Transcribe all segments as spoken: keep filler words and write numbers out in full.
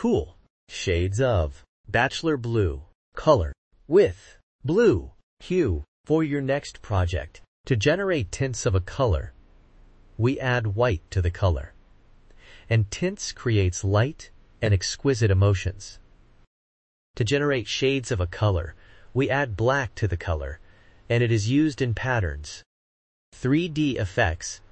cool shades of Bachelor Blue color with blue hue for your next project. To generate tints of a color, we add white to the color, and tints creates light and exquisite emotions. To generate shades of a color, we add black to the color, and it is used in patterns. three D effects,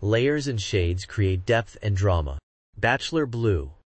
layers and shades create depth and drama. Bachelor Blue